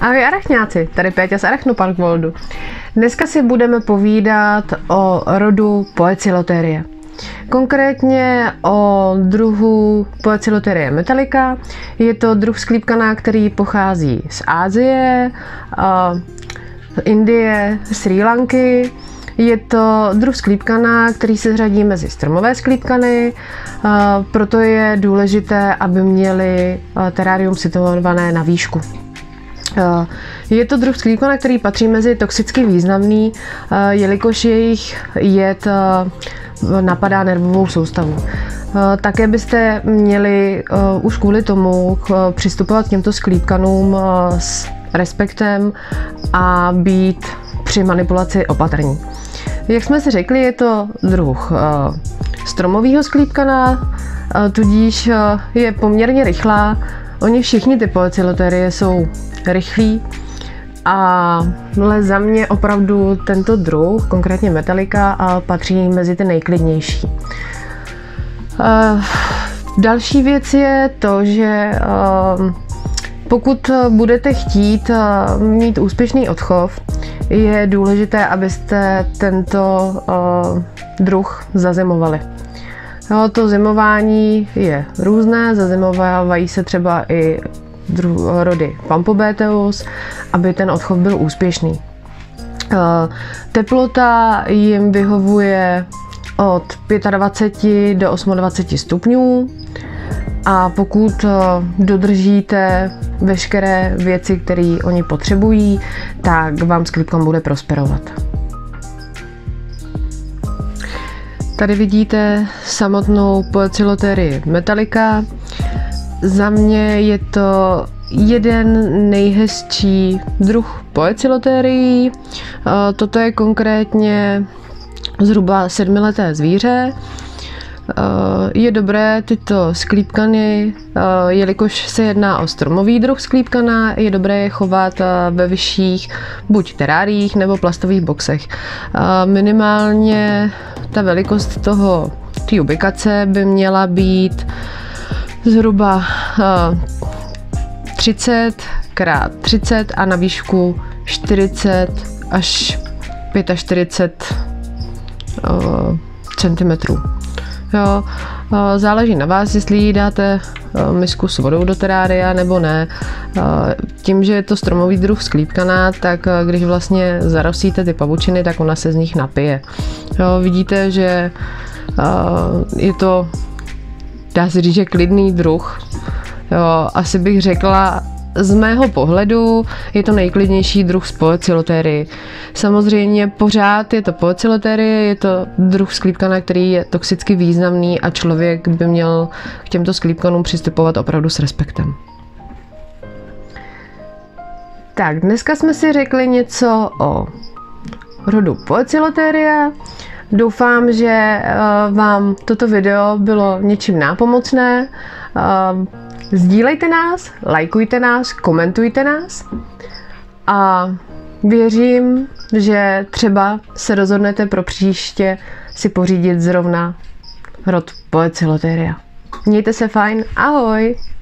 Ahoj arachňáci, tady Péťa z Arachnopark Worldu. Dneska si budeme povídat o rodu Poecilotheria. Konkrétně o druhu Poecilotheria Metallica. Je to druh sklípkaná, který pochází z Asie, z Indie, Srí Lanky. Je to druh sklípkaná, který se řadí mezi stromové sklípkany, proto je důležité, aby měli terárium situované na výšku. Je to druh sklípkana, který patří mezi toxicky významný, jelikož jejich jed napadá nervovou soustavu. Také byste měli už kvůli tomu přistupovat k těmto sklípkanům s respektem a být při manipulaci opatrní. Jak jsme si řekli, je to druh stromového sklípkana, tudíž je poměrně rychlá. Oni všichni ty Poecilotherie jsou rychlí, ale za mě opravdu tento druh, konkrétně Metallica, patří mezi ty nejklidnější. Další věc je to, že pokud budete chtít mít úspěšný odchov, je důležité, abyste tento druh zazimovali. No, to zimování je různé, zazimovávají se třeba i rody Pampobeteus, aby ten odchov byl úspěšný. Teplota jim vyhovuje od 25 do 28 stupňů a pokud dodržíte veškeré věci, které oni potřebují, tak vám sklípkám bude prosperovat. Tady vidíte samotnou Poecilotherii Metallica. Za mě je to jeden nejhezčí druh Poecilotherií. Toto je konkrétně zhruba sedmileté zvíře. Je dobré tyto sklípkany, jelikož se jedná o stromový druh sklípkana, je dobré je chovat ve vyšších buď teráriích nebo plastových boxech. Minimálně ta velikost toho ubikace by měla být zhruba 30 x 30 a na výšku 40 až 45 cm. Jo, záleží na vás, jestli jí dáte misku s vodou do terária nebo ne. Tím, že je to stromový druh sklípkaná, tak když vlastně zarosíte ty pavučiny, tak ona se z nich napije. Jo, vidíte, že je to, dá se říct, že klidný druh. Jo, asi bych řekla, z mého pohledu je to nejklidnější druh z Poecilotherii. Samozřejmě pořád je to Poecilotherie, je to druh sklípkana, který je toxicky významný a člověk by měl k těmto sklípkanům přistupovat opravdu s respektem. Tak, dneska jsme si řekli něco o rodu Poecilotheria. Doufám, že vám toto video bylo něčím nápomocné. Sdílejte nás, lajkujte nás, komentujte nás a věřím, že třeba se rozhodnete pro příště si pořídit zrovna rod Poecilotheria. Mějte se fajn, ahoj!